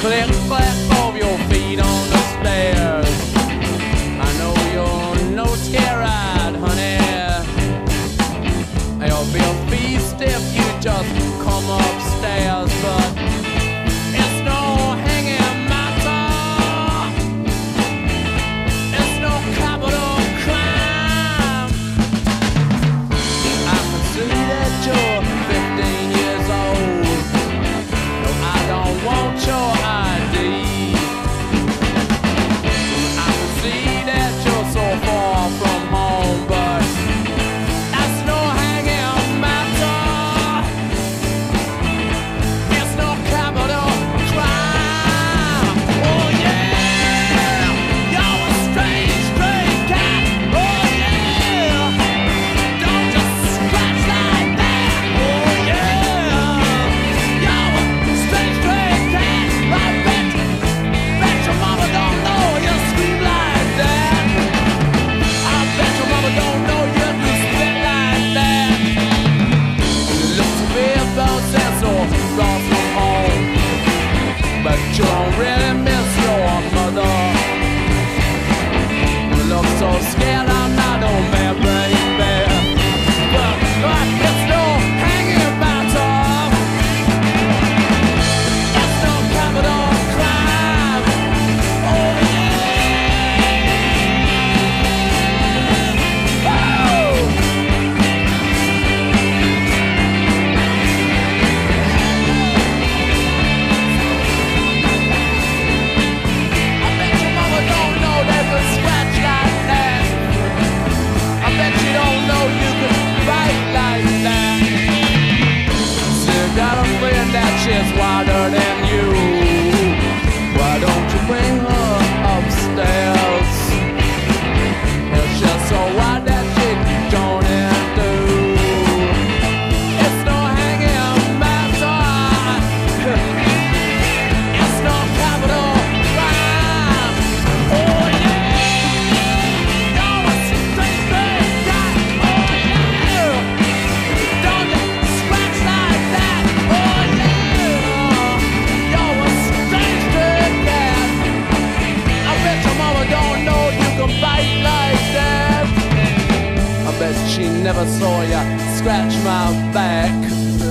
Click clack, both your feet on the stairs. I know you're no scared, honey. You'll be a beast if you just come upstairs, but it's no hanging matter. It's no capital crime. I can see that you're 15 years old. No, I don't want your wider than you. Why don't you bring her upstairs? It's just so wide that she don't do. It's no hanging matter. It's no capital crime. Oh yeah, you're a straight big guy. Oh yeah, don't you scratch like that. Oh yeah. She never saw you scratch my back.